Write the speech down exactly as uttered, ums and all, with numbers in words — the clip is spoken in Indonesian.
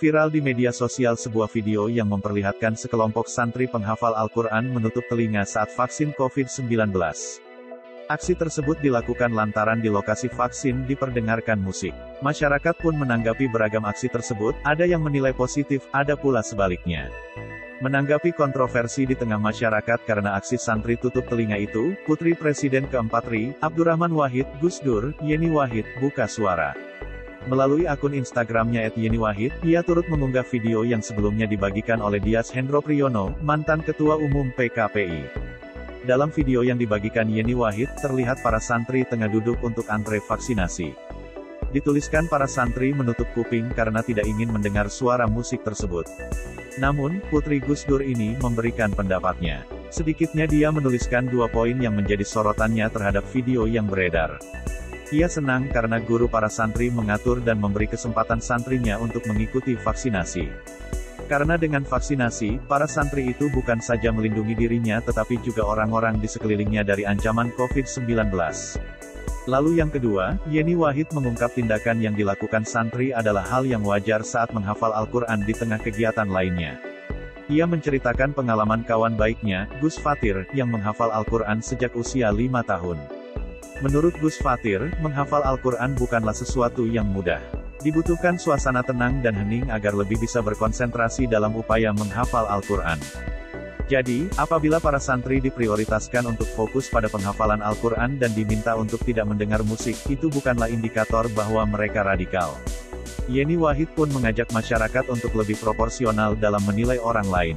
Viral di media sosial sebuah video yang memperlihatkan sekelompok santri penghafal Al-Quran menutup telinga saat vaksin COVID sembilan belas. Aksi tersebut dilakukan lantaran di lokasi vaksin diperdengarkan musik. Masyarakat pun menanggapi beragam aksi tersebut, ada yang menilai positif, ada pula sebaliknya. Menanggapi kontroversi di tengah masyarakat karena aksi santri tutup telinga itu, Putri Presiden keempat R I, Abdurrahman Wahid, Gus Dur, Yenny Wahid, buka suara. Melalui akun Instagramnya et yenny wahid, ia turut mengunggah video yang sebelumnya dibagikan oleh Dias Hendro Priyono, mantan Ketua Umum P K P I. Dalam video yang dibagikan Yenny Wahid, terlihat para santri tengah duduk untuk antre vaksinasi. Dituliskan para santri menutup kuping karena tidak ingin mendengar suara musik tersebut. Namun, Putri Gus Dur ini memberikan pendapatnya. Sedikitnya dia menuliskan dua poin yang menjadi sorotannya terhadap video yang beredar. Ia senang karena guru para santri mengatur dan memberi kesempatan santrinya untuk mengikuti vaksinasi. Karena dengan vaksinasi, para santri itu bukan saja melindungi dirinya tetapi juga orang-orang di sekelilingnya dari ancaman COVID sembilan belas. Lalu yang kedua, Yenny Wahid mengungkap tindakan yang dilakukan santri adalah hal yang wajar saat menghafal Al-Quran di tengah kegiatan lainnya. Ia menceritakan pengalaman kawan baiknya, Gus Fatir, yang menghafal Al-Quran sejak usia lima tahun. Menurut Gus Fatir, menghafal Al-Quran bukanlah sesuatu yang mudah. Dibutuhkan suasana tenang dan hening agar lebih bisa berkonsentrasi dalam upaya menghafal Al-Quran. Jadi, apabila para santri diprioritaskan untuk fokus pada penghafalan Al-Quran dan diminta untuk tidak mendengar musik, itu bukanlah indikator bahwa mereka radikal. Yenny Wahid pun mengajak masyarakat untuk lebih proporsional dalam menilai orang lain.